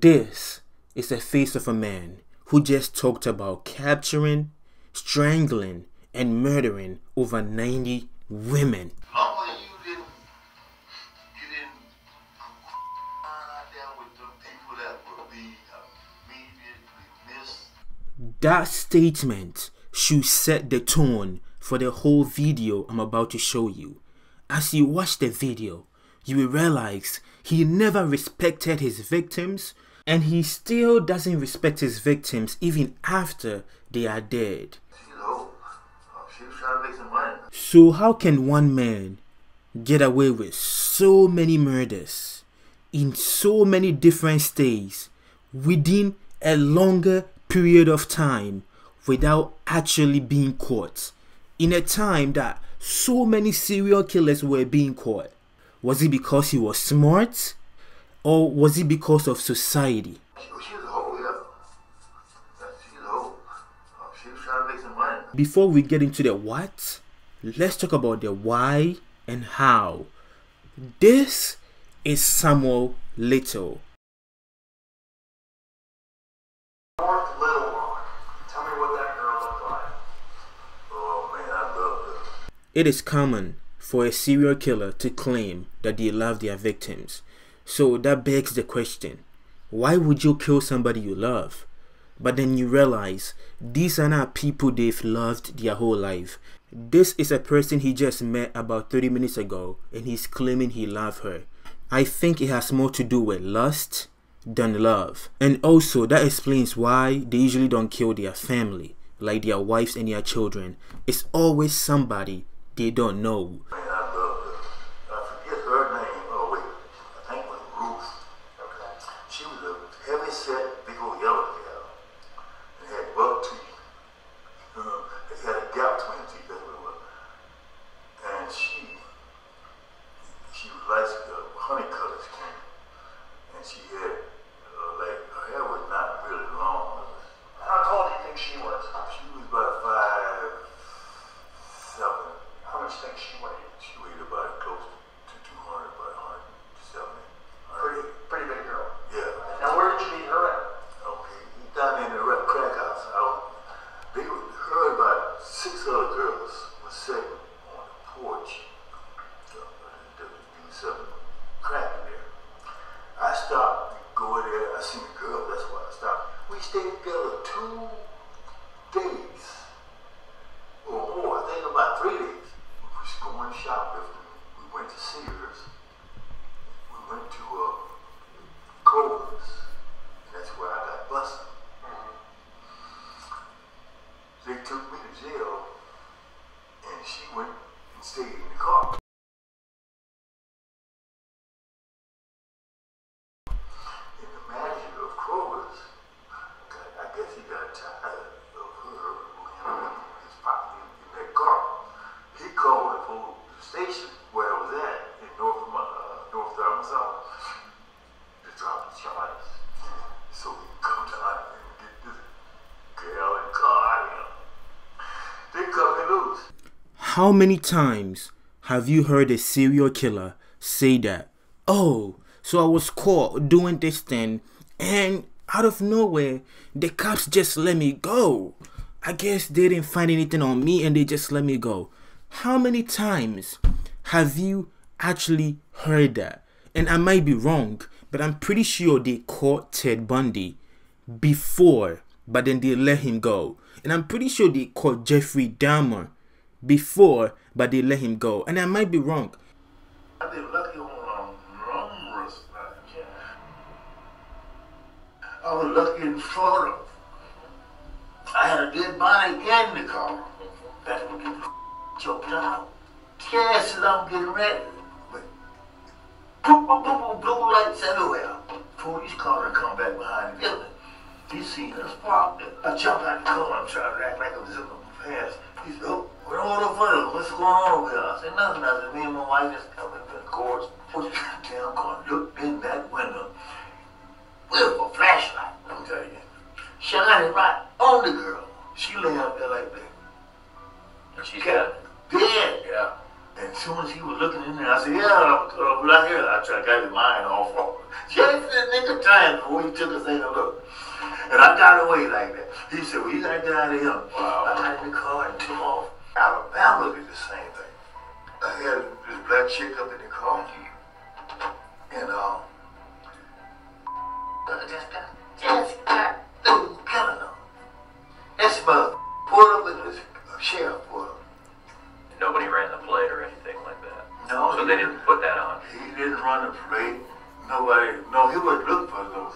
This is the face of a man who just talked about capturing, strangling, and murdering over 90 women. That statement should set the tone for the whole video I'm about to show you. As you watch the video, you will realize he never respected his victims, and he still doesn't respect his victims even after they are dead. So how can one man get away with so many murders in so many different states within a longer period of time without actually being caught, in a time that so many serial killers were being caught? Was it because he was smart, or was it because of society? Before we get into the what, let's talk about the why and how. This is Samuel Little. It is common for a serial killer to claim that they love their victims. So that begs the question, why would you kill somebody you love? But then you realize these are not people they've loved their whole life. This is a person he just met about 30 minutes ago and he's claiming he loved her. I think it has more to do with lust than love. And also that explains why they usually don't kill their family, like their wives and their children. It's always somebody they don't know. She was a heavy set, big old yellow girl, and had buck teeth. It had a gap between teeth, that's what it was. And she was like honey colored skin, and she had like her hair was not really long. How tall do you think she was? She was about 5'7". How much do you think she weighed? She weighed about close to 200, about 170. Pretty big girl. Yeah. Now where did you meet her at? Okay, down in the red crack house. They heard about 6 other girls were sitting on the porch. There was doing some crack in there. I stopped going there. I seen the girl. That's why I stopped. We stayed together 2 days. Or more, I think about 3 days. We was going shoplifting. We went to Sears. We went to Coleman's. And that's where I got busted. They took me to jail, and she went and stayed in the car. How many times have you heard a serial killer say that, oh, so I was caught doing this thing and out of nowhere the cops just let me go. I guess they didn't find anything on me and they just let me go. How many times have you actually heard that? And I might be wrong, but I'm pretty sure they caught Ted Bundy before, but then they let him go. And I'm pretty sure they caught Jeffrey Dahmer before, but they let him go. And I might be wrong. I've been lucky on numerous times. I was lucky in Florida. I had a dead body in the car. That's what gets choked out. Yes, and I'm getting ready. But boom, boom, boom, boom, blue lights everywhere. Police car to come back behind the building. He seen us parked. I jumped out the car. I'm trying to act like it was in the past. He said, oh, what's going on over here? I said, nothing. Me and my wife just come into the courts. Put the goddamn car, looked in that window with a flashlight, I'm telling you. Shining right on the girl. She lay out there like that. And she's dead. Yeah. And as soon as he was looking in there, I said, yeah, I'm right here. I tried to get his mind off. Just in the nick of time before he took us in and looked. And I got away like that. He said, well, you got to get out of here. Wow. I got in the car and took off. Alabama did the same thing. I had this black chick up in the car. And, just got through killing them. That's about pulled up in this sheriff pulled up. Nobody ran the plate or anything like that? No. So they didn't put that on? He didn't run the plate. Nobody, no, he wasn't looking for those.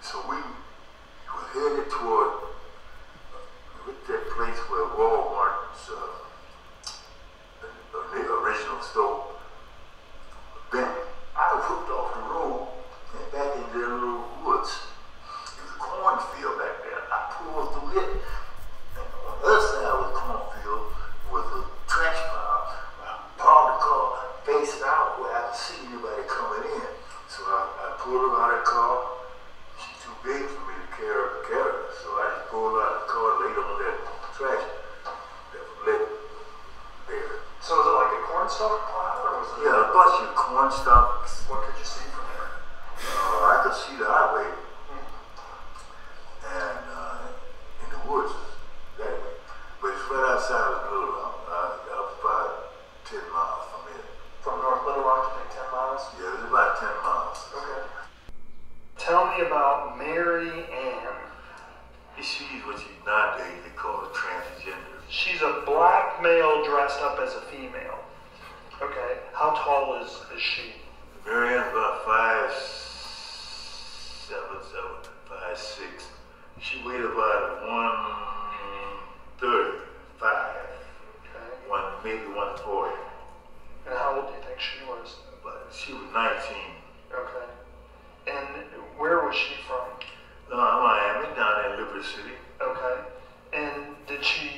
So we were headed toward that place where Walmart's the original store back. I hooked off the road and back into the little woods. It was a cornfield back there. I pulled through it, and on the other side of the cornfield was a trash pile. I parked the car and faced it out where I could see anybody coming in. So I pulled her out of the car. She's too big for me to carry her. So I just pulled her out of the car and laid on that trash that was lit there. So was it like a cornstalk pile? Yeah, a bunch of cornstalks. What could you see from there? I could see the highway and in the woods that way. But it's right outside of Little Rock, up about 10 miles from here. From North Little Rock to 10 miles? Yeah, it's about 10 miles. Okay. Tell me about Mary Ann. She's what you nowadays they call a transgender. She's a black male dressed up as a female. Okay, how tall is she? Mary Ann's about 5'7", 5'6". She weighed about 135. Okay. Maybe 140. And how old do you think she was? She was 19. Okay. And where was she from? Miami, down in Liberty City. Okay. And did she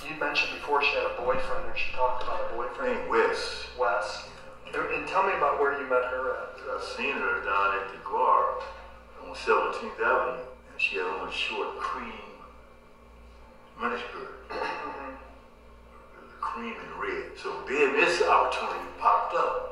you mentioned before she had a boyfriend, or she talked about a boyfriend. Named Wes. Wes. And tell me about where you met her at. I've seen her down at the Guar on 17th Avenue, and she had on a short cream miniskirt. Cream and red. So then this opportunity popped up.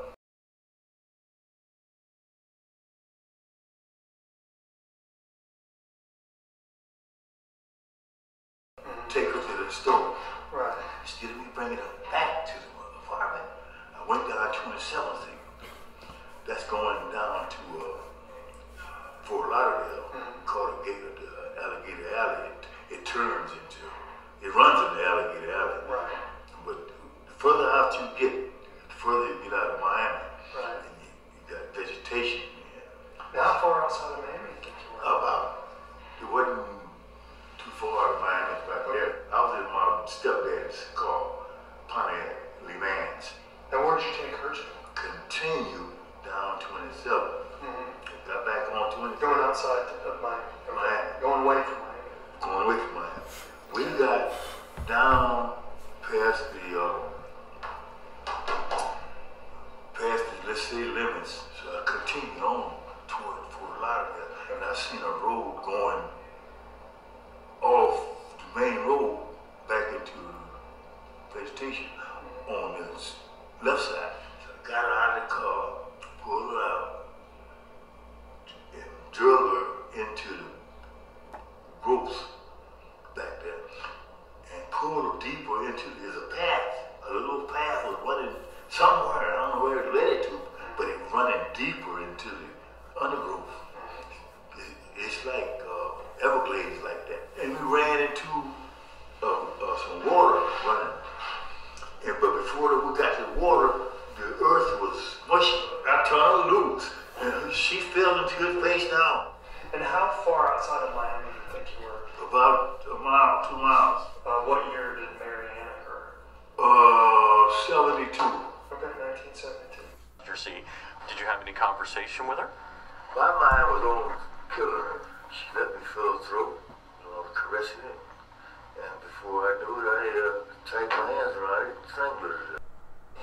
Take her to the store. Right. Instead of me bringing her back to the apartment, I went to I-27. That's going down to Fort Lauderdale, called the Alligator Alley. It turns into, it runs into Alligator Alley. Right. But the further out you get, the further you get out of Miami. Right. And you got vegetation. Now, how far outside of Miami did you were? It wasn't too far of Miami right there. I was in my stepdad's car, Pontiac LeMans. Now where did you take her to? Continue down 27. Got back on 27. Going outside of Miami. Miami. Going away from Miami. Going away from Miami. We got down past the let's say limits. So I continued on toward Fort Lauderdale, and I seen a road going off the main road back into vegetation on the left side. So I got her out of the car, pulled her out, and drove her into the ropes back there, and pulled her deeper into, there's a path, a little path was running somewhere, I don't know where it led it to, but it running deeper into the undergrowth. It's like Everglades like that. And we ran into some water running. And, but before we got to the water, the earth was mushy. I turned loose. And she fell into it face down. And how far outside of Miami do you think you were? About a mile, 2 miles. What year did Mary Ann occur? 72. Okay, 1972. Did you have any conversation with her? My mind was on killing her. She let me feel her throat, and I was caressing it. And before I knew it, I had to take my hands around it and strangle her.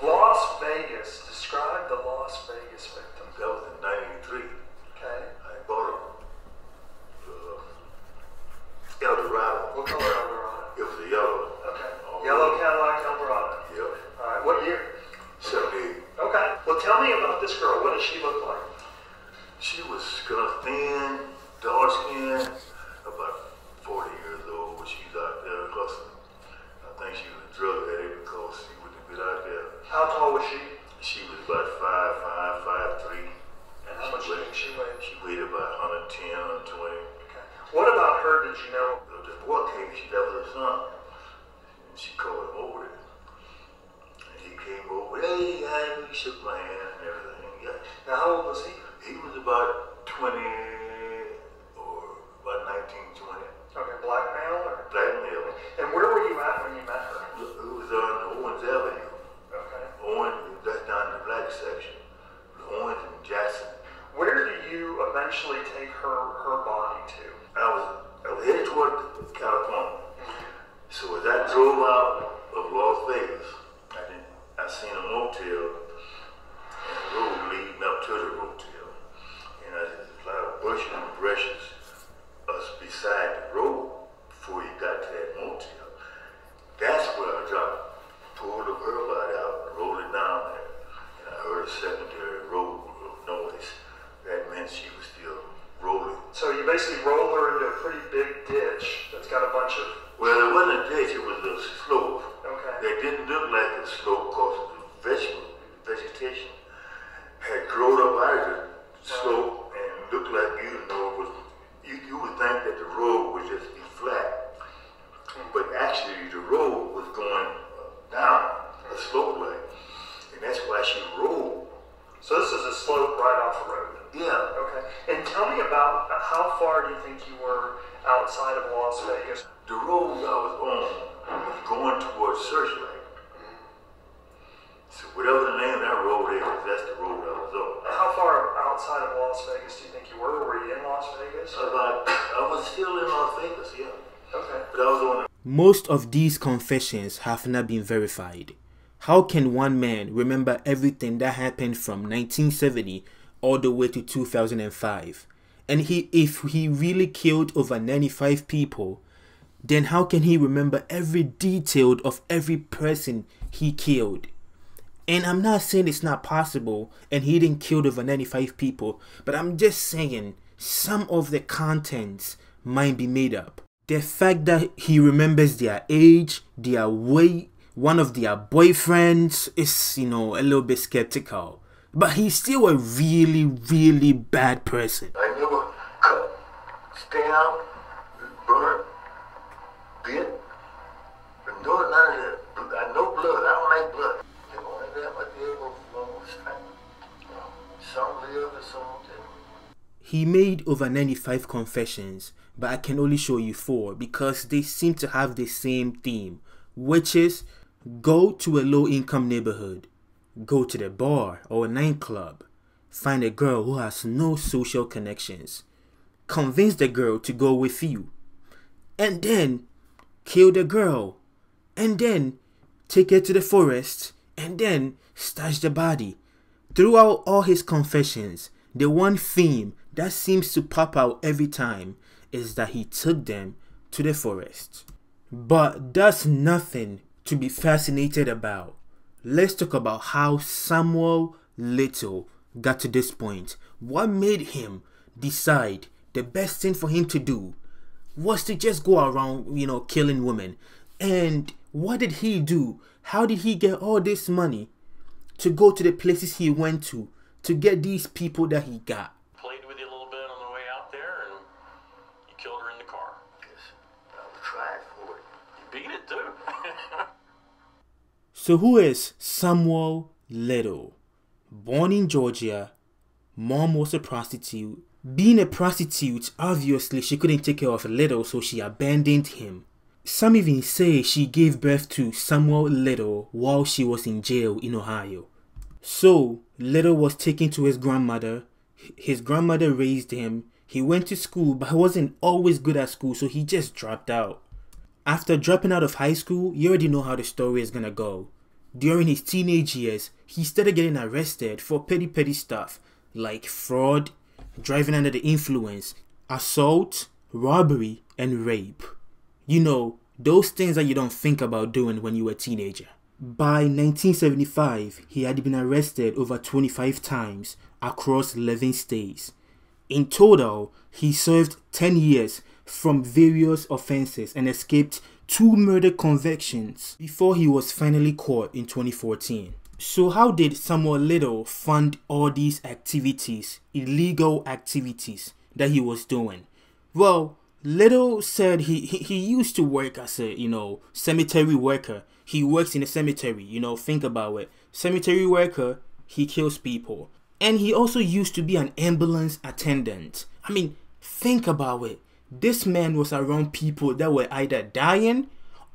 Las Vegas. Describe the Las Vegas victim. That was in 93. Okay. I bought a Eldorado. What color Eldorado? It was a yellow. Okay. Yellow Cadillac Eldorado. Yep. All right. What year? 78. Okay. Well, tell me about this girl. What does she look like? but you know, the boy came, that was her son. And she called him over there. And he came over, hey, he shook my hand and everything. Yeah. Now, how old was he? He was about 20 or about 19, 20. Okay, black male? Or? Black male. And where were you at when you met her? It was on Owens Avenue. Okay. Owens, that's down in the black section. Owens and Jackson. Where do you eventually take her body to? I was headed toward California. So as I drove out of Las Vegas, I seen a motel and a road leading up to the motel. And I just applied bushes and brushes beside the road before you got to that motel. That's where I dropped, pulled the her body out, rolled it down there, and I heard a secondary road noise. That meant she was still rolling. So you basically rolled her into a pretty big ditch that's got a bunch of... Well, it wasn't a ditch, it was a slope. Okay. That didn't look like a slope because the vegetation had grown up out of the slope and looked like, you know, it was, you would think that the road would just be flat. But actually the road was going down a slope way. And that's why she rolled. So this is a slope right off the road. Yeah. Okay. And tell me about how far do you think you were outside of Las Vegas? The road I was on was going towards Searchlight. So whatever the name of that road is, that's the road I was on. How far outside of Las Vegas do you think you were? Were you in Las Vegas? I was still in Las Vegas, yeah. Okay. But I was on. Most of these confessions have not been verified. How can one man remember everything that happened from 1970 all the way to 2005, and if he really killed over 95 people, then how can he remember every detail of every person he killed? And I'm not saying it's not possible and he didn't kill over 95 people, but I'm just saying some of the contents might be made up. The fact that he remembers their age, their weight, one of their boyfriends is, you know, a little bit skeptical. But he's still a really, really bad person. I never cut, stabbed, burnt, bit, and no, none of that. I know blood, I don't like blood. The only thing I did was long strength. Some live and some didn't. He made over 95 confessions, but I can only show you 4 because they seem to have the same theme, which is go to a low-income neighborhood. Go to the bar or a nightclub, find a girl who has no social connections, convince the girl to go with you, and then kill the girl, and then take her to the forest, and then stash the body. Throughout all his confessions, the one theme that seems to pop out every time is that he took them to the forest. But that's nothing to be fascinated about. Let's talk about how Samuel Little got to this point. What made him decide the best thing for him to do was to just go around, you know, killing women? And what did he do? How did he get all this money to go to the places he went to get these people that he got? Played with you a little bit on the way out there, and you killed her in the car. Yes, I was trying for it. You beat it too. So who is Samuel Little? Born in Georgia, mom was a prostitute. Being a prostitute, obviously she couldn't take care of Little, so she abandoned him. Some even say she gave birth to Samuel Little while she was in jail in Ohio. So Little was taken to his grandmother. His grandmother raised him. He went to school, but he wasn't always good at school, so he just dropped out. After dropping out of high school, you already know how the story is gonna go. During his teenage years, he started getting arrested for petty stuff like fraud, driving under the influence, assault, robbery, and rape. You know, those things that you don't think about doing when you're a teenager. By 1975, he had been arrested over 25 times across 11 states. In total, he served 10 years from various offenses and escaped 2 murder convictions before he was finally caught in 2014. So how did Samuel Little fund all these activities, illegal activities that he was doing? Well, Little said he used to work as a, cemetery worker. He works in a cemetery, think about it. Cemetery worker, he kills people. And he also used to be an ambulance attendant. I mean, think about it. This man was around people that were either dying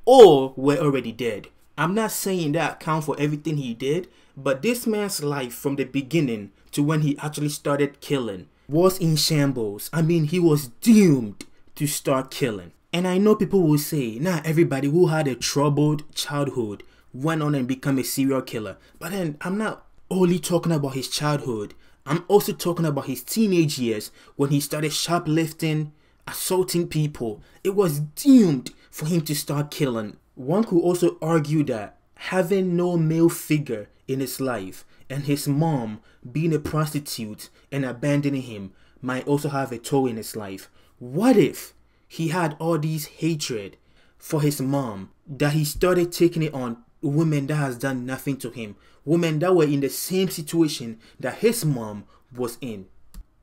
or were already dead. I'm not saying that account for everything he did, but this man's life from the beginning to when he actually started killing was in shambles. I mean, he was doomed to start killing. And I know people will say, nah, everybody who had a troubled childhood went on and became a serial killer. But then I'm not only talking about his childhood. I'm also talking about his teenage years when he started shoplifting, assaulting people. It was doomed for him to start killing. One could also argue that having no male figure in his life and his mom being a prostitute and abandoning him might also have a toll in his life. What if he had all these hatred for his mom that he started taking it on women that has done nothing to him, women that were in the same situation that his mom was in?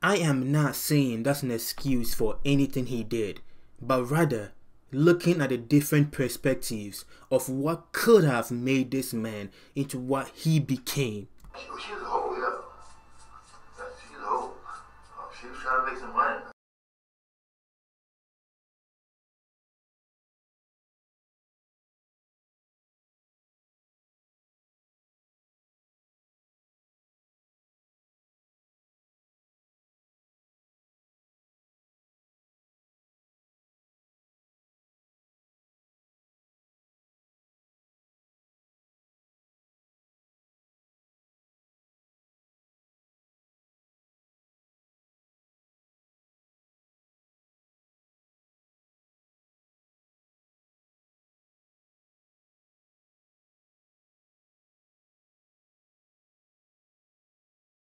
I am not saying that's an excuse for anything he did, but rather looking at the different perspectives of what could have made this man into what he became. She was old, yeah. She was old. She was trying to make some money.